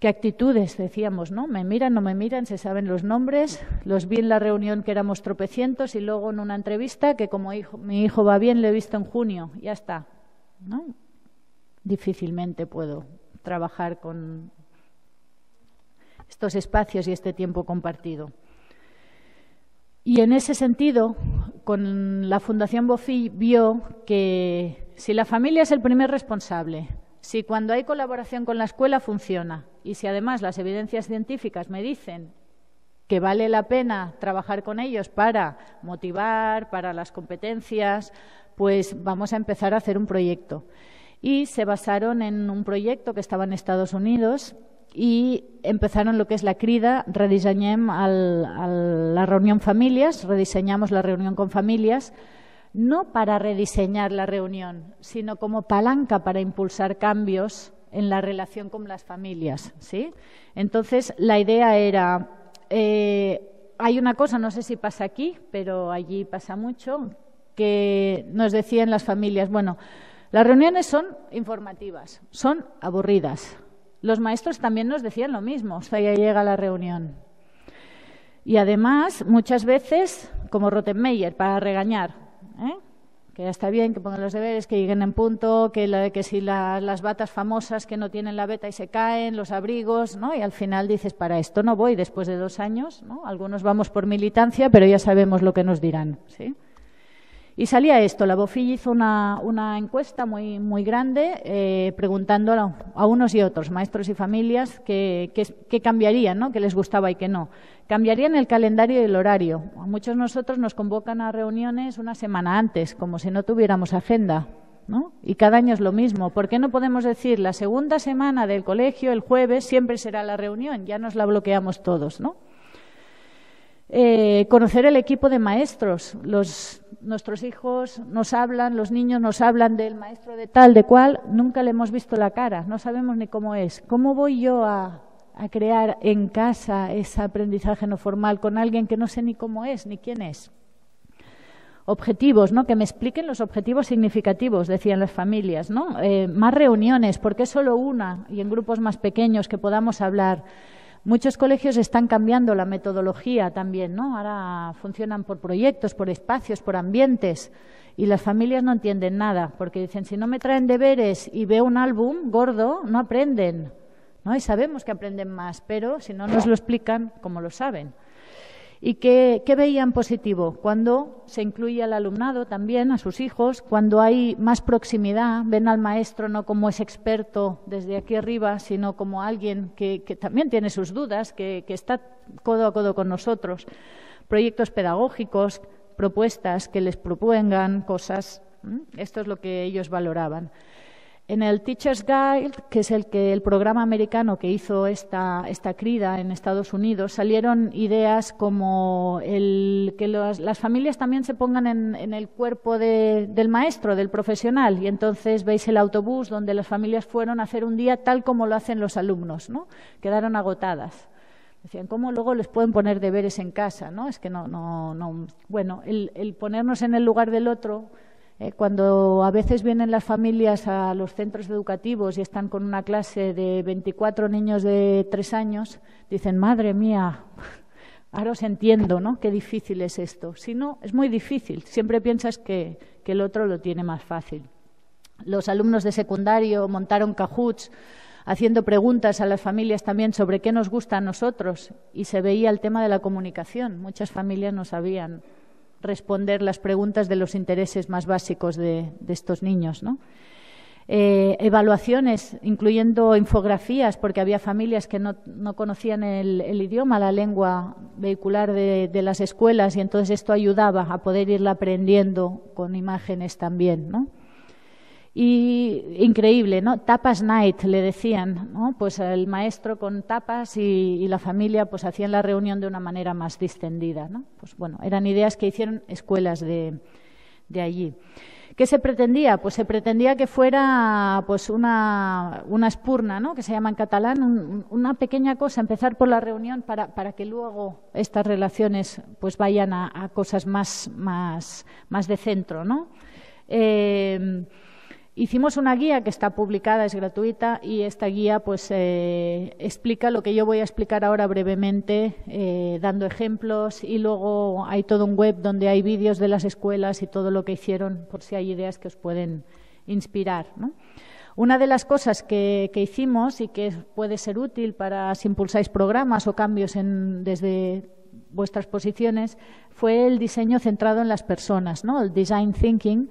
qué actitudes, decíamos, ¿no? Me miran, no me miran, se saben los nombres, los vi en la reunión que éramos tropecientos y luego en una entrevista que como hijo, mi hijo va bien, le he visto en junio, ya está, ¿no? Difícilmente puedo trabajar con estos espacios y este tiempo compartido. Y en ese sentido, con la Fundación Bofill vio que si la familia es el primer responsable, si cuando hay colaboración con la escuela funciona y si además las evidencias científicas me dicen que vale la pena trabajar con ellos para motivar, para las competencias, pues vamos a empezar a hacer un proyecto. Y se basaron en un proyecto que estaba en Estados Unidos y empezaron lo que es la crida, rediseñem al, al, la reunión familias, rediseñamos la reunión con familias, no para rediseñar la reunión, sino como palanca para impulsar cambios en la relación con las familias, ¿sí? Entonces, la idea era, eh, hay una cosa, no sé si pasa aquí, pero allí pasa mucho, que nos decían las familias, bueno, las reuniones son informativas, son aburridas. Los maestros también nos decían lo mismo, o sea, ya llega la reunión. Y además, muchas veces, como Rottenmeier, para regañar, ¿eh? Que ya está bien, que pongan los deberes, que lleguen en punto, que, la, que si la, las batas famosas que no tienen la beta y se caen, los abrigos, ¿no? Y al final dices, para esto no voy después de dos años, ¿no? Algunos vamos por militancia, pero ya sabemos lo que nos dirán, ¿sí? Y salía esto, la Bofill hizo una, una encuesta muy, muy grande eh, preguntando a, a unos y otros, maestros y familias, qué que, que cambiarían, ¿no? Qué les gustaba y qué no. Cambiarían el calendario y el horario. A muchos de nosotros nos convocan a reuniones una semana antes, como si no tuviéramos agenda, ¿no? Y cada año es lo mismo. ¿Por qué no podemos decir la segunda semana del colegio, el jueves, siempre será la reunión? Ya nos la bloqueamos todos, ¿no? Eh, conocer el equipo de maestros. Los, nuestros hijos nos hablan, los niños nos hablan del maestro de tal, de cual, nunca le hemos visto la cara, no sabemos ni cómo es. ¿Cómo voy yo a, a crear en casa ese aprendizaje no formal con alguien que no sé ni cómo es, ni quién es? Objetivos, ¿no? Que me expliquen los objetivos significativos, decían las familias, ¿no? Eh, más reuniones, ¿por qué solo una? Y en grupos más pequeños que podamos hablar. Muchos colegios están cambiando la metodología también, ¿no? Ahora funcionan por proyectos, por espacios, por ambientes y las familias no entienden nada porque dicen, si no me traen deberes y veo un álbum gordo, no aprenden, ¿no? Y sabemos que aprenden más, pero si no nos lo explican, ¿cómo lo saben? ¿Y qué, qué veían positivo? Cuando se incluye al alumnado también, a sus hijos, cuando hay más proximidad, ven al maestro no como ese experto desde aquí arriba, sino como alguien que, que también tiene sus dudas, que, que está codo a codo con nosotros. Proyectos pedagógicos, propuestas que les propongan cosas, esto es lo que ellos valoraban. En el Teacher's Guide, que es el, que, el programa americano que hizo esta, esta crida en Estados Unidos, salieron ideas como el, que los, las familias también se pongan en, en el cuerpo de, del maestro, del profesional. Y entonces veis el autobús donde las familias fueron a hacer un día tal como lo hacen los alumnos, ¿no? Quedaron agotadas. Decían, ¿cómo luego les pueden poner deberes en casa? ¿No? Es que no, no, no. Bueno, el, el ponernos en el lugar del otro. Cuando a veces vienen las familias a los centros educativos y están con una clase de veinticuatro niños de tres años, dicen, madre mía, ahora os entiendo, ¿no? Qué difícil es esto. Si no, es muy difícil. Siempre piensas que, que el otro lo tiene más fácil. Los alumnos de secundario montaron Kahoots haciendo preguntas a las familias también sobre qué nos gusta a nosotros y se veía el tema de la comunicación. Muchas familias no sabían responder las preguntas de los intereses más básicos de, de estos niños, ¿no? Eh, evaluaciones, incluyendo infografías, porque había familias que no, no conocían el, el idioma, la lengua vehicular de, de las escuelas, y entonces esto ayudaba a poder irla aprendiendo con imágenes también, ¿no? Y increíble, ¿no? Tapas night, le decían, ¿no? Pues el maestro con tapas y, y la familia pues hacían la reunión de una manera más distendida, ¿no? Pues bueno, eran ideas que hicieron escuelas de, de allí. ¿Qué se pretendía? Pues se pretendía que fuera pues una, una espurna, ¿no? Que se llama en catalán, un, una pequeña cosa, empezar por la reunión para, para que luego estas relaciones pues vayan a, a cosas más, más, más de centro, ¿no? Eh, Hicimos una guía que está publicada, es gratuita, y esta guía pues eh, explica lo que yo voy a explicar ahora brevemente, eh, dando ejemplos, y luego hay todo un web donde hay vídeos de las escuelas y todo lo que hicieron, por si hay ideas que os pueden inspirar, ¿no? Una de las cosas que, que hicimos y que puede ser útil para si impulsáis programas o cambios en, desde vuestras posiciones fue el diseño centrado en las personas, ¿no? El design thinking,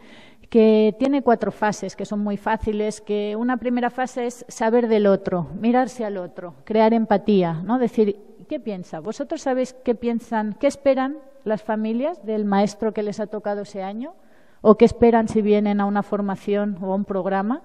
que tiene cuatro fases que son muy fáciles, que una primera fase es saber del otro, mirarse al otro, crear empatía, ¿no? Decir, ¿qué piensa? ¿Vosotros sabéis qué piensan, qué esperan las familias del maestro que les ha tocado ese año? ¿O qué esperan si vienen a una formación o a un programa?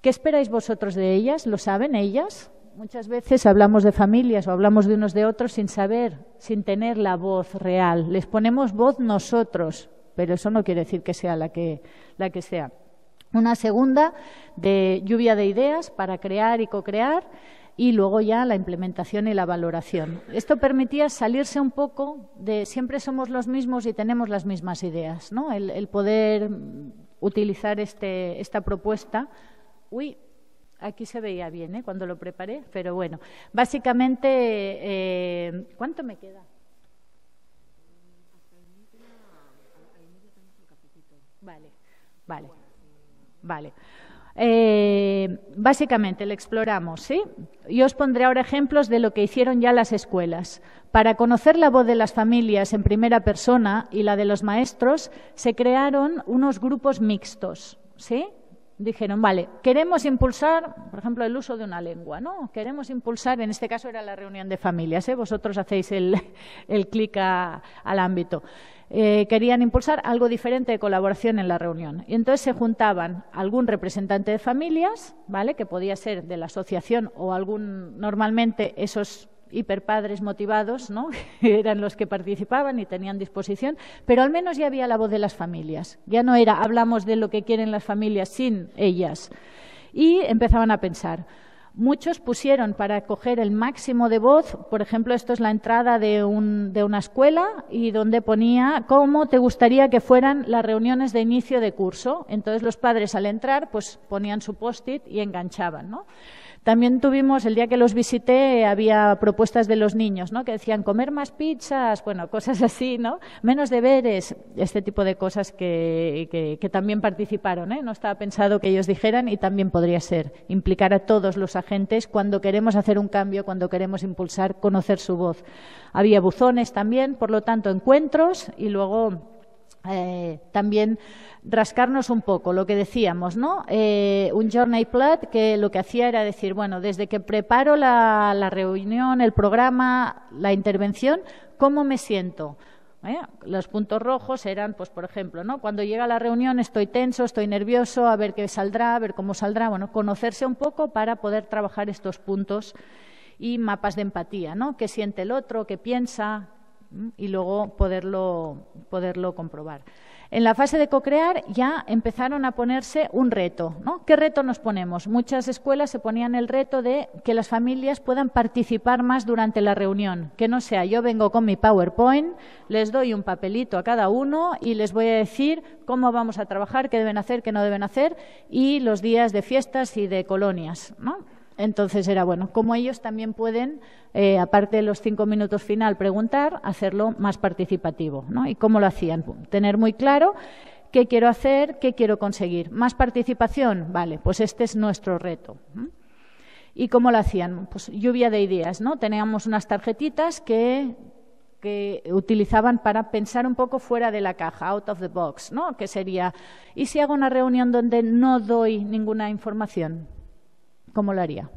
¿Qué esperáis vosotros de ellas? ¿Lo saben ellas? Muchas veces hablamos de familias o hablamos de unos de otros sin saber, sin tener la voz real. Les ponemos voz nosotros, pero eso no quiere decir que sea la que, la que sea. Una segunda de lluvia de ideas para crear y co-crear, y luego ya la implementación y la valoración. Esto permitía salirse un poco de siempre somos los mismos y tenemos las mismas ideas, ¿no? El, el poder utilizar este, esta propuesta. Uy, aquí se veía bien, ¿eh?, cuando lo preparé, pero bueno. Básicamente, eh, ¿cuánto me queda? Vale, vale, vale. Eh, básicamente, lo exploramos, ¿sí? Yo os pondré ahora ejemplos de lo que hicieron ya las escuelas. Para conocer la voz de las familias en primera persona y la de los maestros, se crearon unos grupos mixtos, ¿sí? Dijeron, vale, queremos impulsar, por ejemplo, el uso de una lengua, ¿no? Queremos impulsar, en este caso era la reunión de familias, ¿eh? Vosotros hacéis el, el clic a, al ámbito. Eh, querían impulsar algo diferente de colaboración en la reunión. Y entonces se juntaban algún representante de familias, ¿vale?, que podía ser de la asociación o algún, normalmente esos hiperpadres motivados, ¿no?, eran los que participaban y tenían disposición, pero al menos ya había la voz de las familias. Ya no era hablamos de lo que quieren las familias sin ellas. Y empezaban a pensar. Muchos pusieron para coger el máximo de voz, por ejemplo, esto es la entrada de, un, de una escuela y donde ponía cómo te gustaría que fueran las reuniones de inicio de curso. Entonces los padres al entrar pues ponían su post-it y enganchaban, ¿no? También tuvimos, el día que los visité, había propuestas de los niños, ¿no?, que decían comer más pizzas, bueno, cosas así, ¿no?, menos deberes, este tipo de cosas que, que, que también participaron, ¿eh? No estaba pensado que ellos dijeran y también podría ser implicar a todos los agentes cuando queremos hacer un cambio, cuando queremos impulsar, conocer su voz. Había buzones también, por lo tanto, encuentros y luego... Eh, también rascarnos un poco, lo que decíamos, ¿no? Eh, un journey plot que lo que hacía era decir, bueno, desde que preparo la, la reunión, el programa, la intervención, ¿cómo me siento? ¿Eh? Los puntos rojos eran, pues por ejemplo, ¿no?, cuando llega la reunión estoy tenso, estoy nervioso, a ver qué saldrá, a ver cómo saldrá, bueno, conocerse un poco para poder trabajar estos puntos y mapas de empatía, ¿no? ¿Qué siente el otro? ¿Qué piensa? Y luego poderlo, poderlo comprobar. En la fase de co-crear ya empezaron a ponerse un reto, ¿no? ¿Qué reto nos ponemos? Muchas escuelas se ponían el reto de que las familias puedan participar más durante la reunión. Que no sea, yo vengo con mi PowerPoint, les doy un papelito a cada uno y les voy a decir cómo vamos a trabajar, qué deben hacer, qué no deben hacer y los días de fiestas y de colonias, ¿no? Entonces era, bueno, como ellos también pueden, eh, aparte de los cinco minutos final, preguntar, hacerlo más participativo, ¿no? ¿Y cómo lo hacían? Tener muy claro qué quiero hacer, qué quiero conseguir. ¿Más participación? Vale, pues este es nuestro reto. ¿Y cómo lo hacían? Pues lluvia de ideas, ¿no? Teníamos unas tarjetitas que... que utilizaban para pensar un poco fuera de la caja, out of the box, ¿no? Que sería, ¿y si hago una reunión donde no doy ninguna información? ¿Cómo lo haría?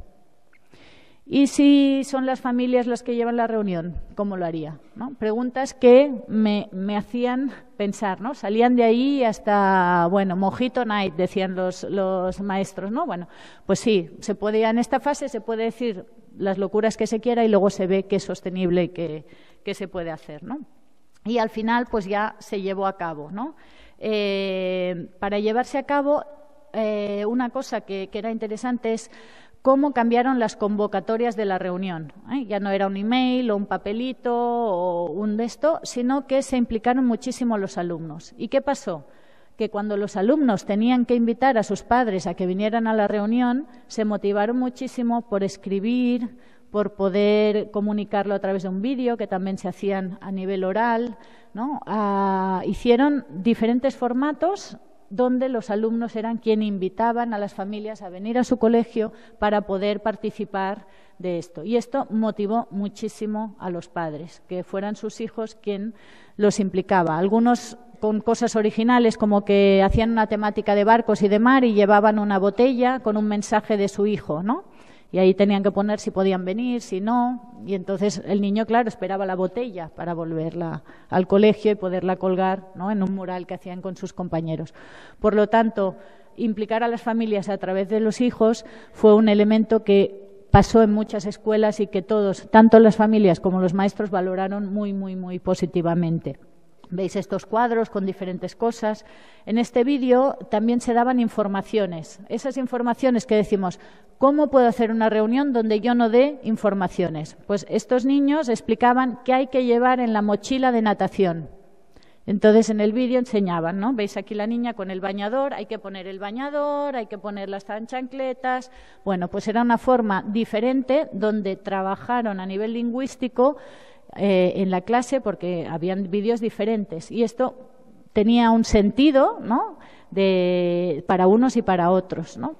¿Y si son las familias las que llevan la reunión? ¿Cómo lo haría? ¿No? Preguntas que me, me hacían pensar, ¿no? Salían de ahí hasta, bueno, mojito night, decían los, los maestros, ¿no? Bueno, pues sí, se podía, en esta fase se puede decir las locuras que se quiera y luego se ve que es sostenible y que, que se puede hacer, ¿no? Y al final, pues ya se llevó a cabo, ¿no? Eh, para llevarse a cabo... Eh, una cosa que, que era interesante es cómo cambiaron las convocatorias de la reunión. ¿Eh? Ya no era un email o un papelito o un de esto, sino que se implicaron muchísimo los alumnos. ¿Y qué pasó? que cuando los alumnos tenían que invitar a sus padres a que vinieran a la reunión, se motivaron muchísimo por escribir, por poder comunicarlo a través de un vídeo, que también se hacían a nivel oral, ¿no? Ah, hicieron diferentes formatos donde los alumnos eran quienes invitaban a las familias a venir a su colegio para poder participar de esto. Y esto motivó muchísimo a los padres, que fueran sus hijos quien los implicaba. Algunos con cosas originales, como que hacían una temática de barcos y de mar y llevaban una botella con un mensaje de su hijo, ¿no? Y ahí tenían que poner si podían venir, si no, y entonces el niño, claro, esperaba la botella para volverla al colegio y poderla colgar, ¿no?, en un mural que hacían con sus compañeros. Por lo tanto, implicar a las familias a través de los hijos fue un elemento que pasó en muchas escuelas y que todos, tanto las familias como los maestros, valoraron muy, muy, muy positivamente. Veis estos cuadros con diferentes cosas. En este vídeo también se daban informaciones. Esas informaciones que decimos, ¿cómo puedo hacer una reunión donde yo no dé informaciones? Pues estos niños explicaban qué hay que llevar en la mochila de natación. Entonces, en el vídeo enseñaban, ¿no? Veis aquí la niña con el bañador, hay que poner el bañador, hay que poner las chancletas. Bueno, pues era una forma diferente donde trabajaron a nivel lingüístico Eh, en la clase, porque habían vídeos diferentes y esto tenía un sentido, ¿no?, de, para unos y para otros, ¿no?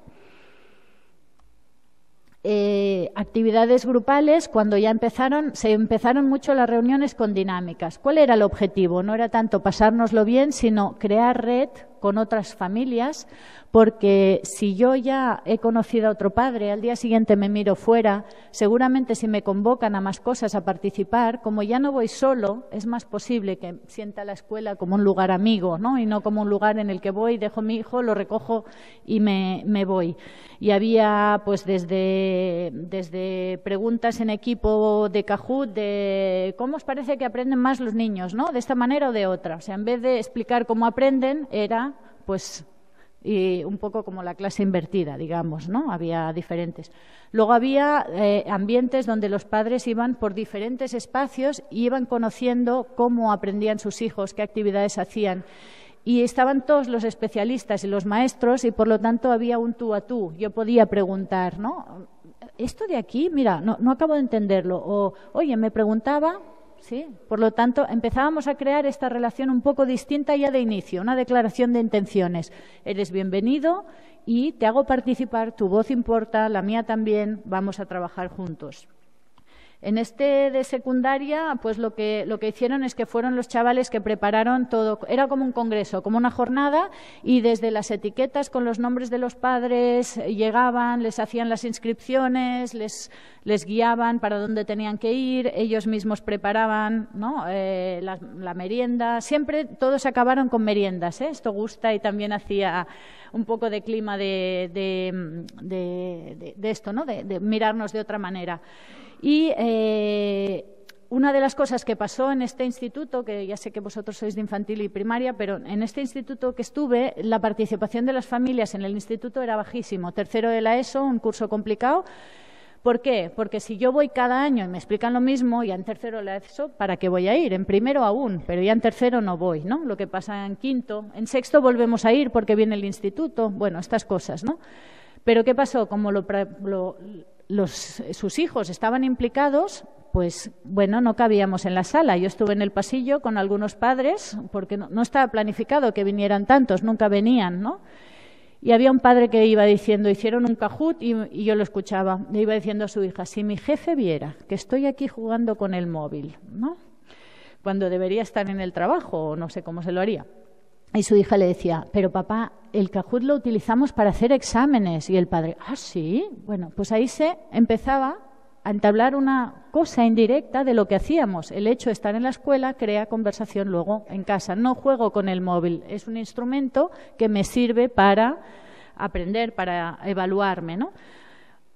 Eh, actividades grupales, cuando ya empezaron, se empezaron mucho las reuniones con dinámicas. ¿Cuál era el objetivo? No era tanto pasárnoslo bien, sino crear red con otras familias, porque si yo ya he conocido a otro padre, al día siguiente me miro fuera, seguramente si me convocan a más cosas a participar, como ya no voy solo, es más posible que sienta la escuela como un lugar amigo, ¿no?, y no como un lugar en el que voy, dejo a mi hijo, lo recojo y me, me voy. Y había pues desde, desde preguntas en equipo de Kahoot de cómo os parece que aprenden más los niños, ¿no?, de esta manera o de otra. O sea, en vez de explicar cómo aprenden, era pues y un poco como la clase invertida, digamos, ¿no? Había diferentes. Luego había eh, ambientes donde los padres iban por diferentes espacios y iban conociendo cómo aprendían sus hijos, qué actividades hacían. Y estaban todos los especialistas y los maestros y, por lo tanto, había un tú a tú. Yo podía preguntar, ¿no?, esto de aquí, mira, no, no acabo de entenderlo. O, oye, me preguntaba, ¿sí? Por lo tanto, empezábamos a crear esta relación un poco distinta ya de inicio, una declaración de intenciones. Eres bienvenido y te hago participar, tu voz importa, la mía también, vamos a trabajar juntos. En este de secundaria, pues lo que, lo que hicieron es que fueron los chavales que prepararon todo. Era como un congreso, como una jornada, y desde las etiquetas con los nombres de los padres llegaban, les hacían las inscripciones, les, les guiaban para dónde tenían que ir, ellos mismos preparaban, ¿no?, eh, la, la merienda. Siempre todos acabaron con meriendas, ¿eh? Esto gusta y también hacía un poco de clima de, de, de, de, de esto, ¿no?, de, de mirarnos de otra manera. Y eh, una de las cosas que pasó en este instituto, que ya sé que vosotros sois de infantil y primaria, pero en este instituto que estuve, la participación de las familias en el instituto era bajísimo. Tercero de la ESO, un curso complicado. ¿Por qué? Porque si yo voy cada año y me explican lo mismo, ya en tercero de la ESO, ¿para qué voy a ir? En primero aún, pero ya en tercero no voy, ¿no? Lo que pasa en quinto. En sexto volvemos a ir porque viene el instituto. Bueno, estas cosas, ¿no? Pero ¿qué pasó? Como lo... lo Los, sus hijos estaban implicados, pues bueno, no cabíamos en la sala. Yo estuve en el pasillo con algunos padres, porque no, no estaba planificado que vinieran tantos, nunca venían, ¿no? Y había un padre que iba diciendo, hicieron un Kahoot, y, y yo lo escuchaba. Le iba diciendo a su hija, si mi jefe viera que estoy aquí jugando con el móvil, ¿no?, cuando debería estar en el trabajo, o no sé cómo se lo haría. Y su hija le decía, pero papá, el Kahoot lo utilizamos para hacer exámenes. Y el padre, ah, sí. Bueno, pues ahí se empezaba a entablar una cosa indirecta de lo que hacíamos. El hecho de estar en la escuela crea conversación luego en casa. No juego con el móvil, es un instrumento que me sirve para aprender, para evaluarme, ¿no?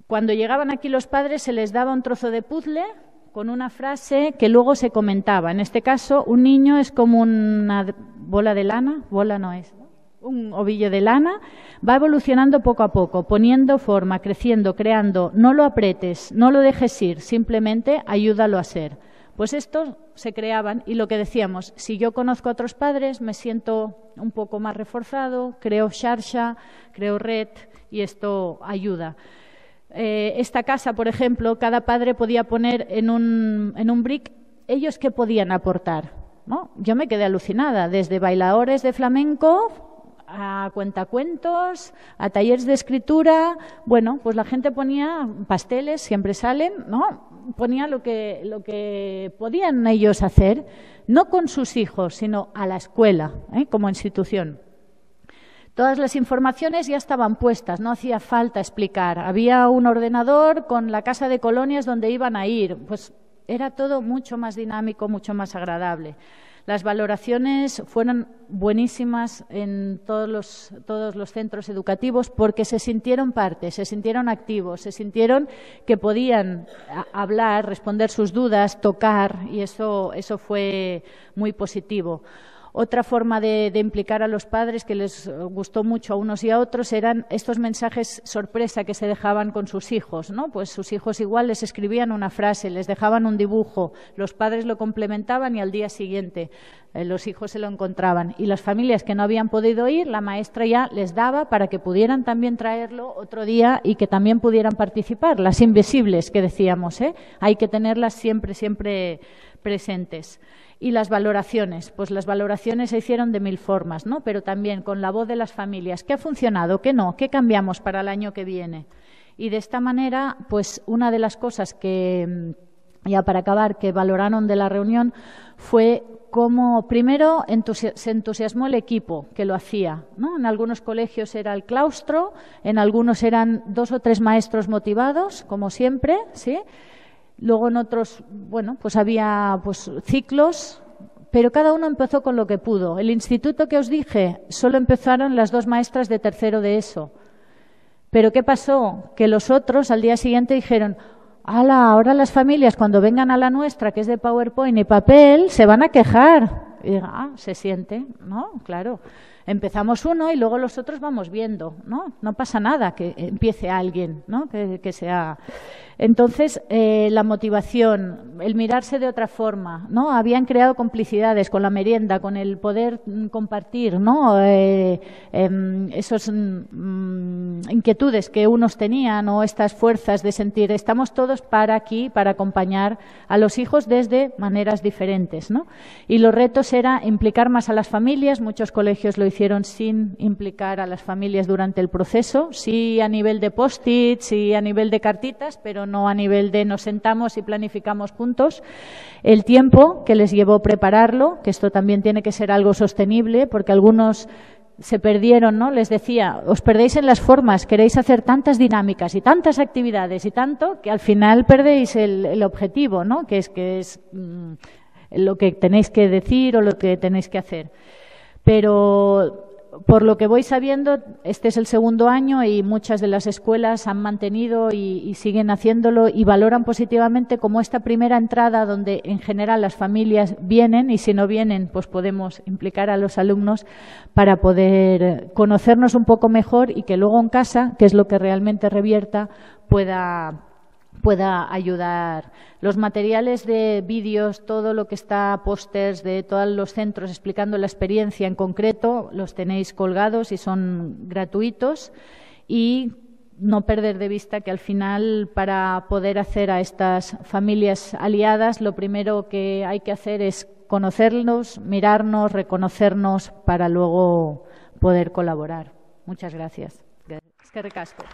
Cuando llegaban aquí los padres se les daba un trozo de puzzle con una frase que luego se comentaba. En este caso, un niño es como una bola de lana, bola no es, ¿no?, un ovillo de lana, va evolucionando poco a poco, poniendo forma, creciendo, creando. No lo apretes, no lo dejes ir, simplemente ayúdalo a ser. Pues estos se creaban y lo que decíamos, si yo conozco a otros padres me siento un poco más reforzado, creo xarxa, creo red y esto ayuda. Eh, esta casa, por ejemplo, cada padre podía poner en un, en un brick ellos qué podían aportar, ¿no? Yo me quedé alucinada, desde bailadores de flamenco a cuentacuentos, a talleres de escritura, bueno, pues la gente ponía pasteles, siempre salen, ¿no? Ponía lo que, lo que podían ellos hacer, no con sus hijos, sino a la escuela, ¿eh? Como institución. Todas las informaciones ya estaban puestas, no hacía falta explicar. Había un ordenador con la casa de colonias donde iban a ir, pues era todo mucho más dinámico, mucho más agradable. Las valoraciones fueron buenísimas en todos los, todos los centros educativos porque se sintieron parte, se sintieron activos, se sintieron que podían hablar, responder sus dudas, tocar, y eso, eso fue muy positivo. Otra forma de, de implicar a los padres que les gustó mucho a unos y a otros eran estos mensajes sorpresa que se dejaban con sus hijos, ¿no? Pues sus hijos igual les escribían una frase, les dejaban un dibujo, los padres lo complementaban y al día siguiente eh, los hijos se lo encontraban. Y las familias que no habían podido ir, la maestra ya les daba para que pudieran también traerlo otro día y que también pudieran participar. Las invisibles que decíamos, ¿eh? Hay que tenerlas siempre, siempre presentes. Y las valoraciones, pues las valoraciones se hicieron de mil formas, ¿no? Pero también con la voz de las familias, ¿qué ha funcionado, qué no, qué cambiamos para el año que viene? Y de esta manera, pues una de las cosas que, ya para acabar, que valoraron de la reunión fue cómo, primero, entusi- se entusiasmó el equipo que lo hacía, ¿no? En algunos colegios era el claustro, en algunos eran dos o tres maestros motivados, como siempre, ¿sí? Luego en otros, bueno, pues había pues, ciclos, pero cada uno empezó con lo que pudo. El instituto que os dije, solo empezaron las dos maestras de tercero de ESO. Pero ¿qué pasó? Que los otros al día siguiente dijeron, ¡hala! Ahora las familias cuando vengan a la nuestra, que es de PowerPoint y papel, se van a quejar. Y digan, ah, se siente, ¿no? Claro. Empezamos uno y luego los otros vamos viendo, ¿no? No pasa nada que empiece alguien, ¿no? Que, que sea. Entonces, eh, la motivación, el mirarse de otra forma, ¿no? Habían creado complicidades con la merienda, con el poder compartir, ¿no? Eh, eh, esos mm, inquietudes que unos tenían o estas fuerzas de sentir, estamos todos para aquí, para acompañar a los hijos desde maneras diferentes, ¿no? Y los retos era implicar más a las familias, muchos colegios lo hicieron. hicieron sin implicar a las familias durante el proceso, sí a nivel de post-its, sí a nivel de cartitas, pero no a nivel de nos sentamos y planificamos juntos. El tiempo que les llevó prepararlo, que esto también tiene que ser algo sostenible, porque algunos se perdieron, ¿no? Les decía, os perdéis en las formas, queréis hacer tantas dinámicas y tantas actividades y tanto, que al final perdéis el, el objetivo, ¿no? Que es, que es mmm, lo que tenéis que decir o lo que tenéis que hacer. Pero, por lo que voy sabiendo, este es el segundo año y muchas de las escuelas han mantenido y, y siguen haciéndolo y valoran positivamente como esta primera entrada donde, en general, las familias vienen y, si no vienen, pues podemos implicar a los alumnos para poder conocernos un poco mejor y que luego en casa, que es lo que realmente revierta, pueda... pueda ayudar. Los materiales de vídeos, todo lo que está, pósters de todos los centros explicando la experiencia en concreto, los tenéis colgados y son gratuitos. Y no perder de vista que al final, para poder hacer a estas familias aliadas, lo primero que hay que hacer es conocernos, mirarnos, reconocernos para luego poder colaborar. Muchas gracias. Es que recasco.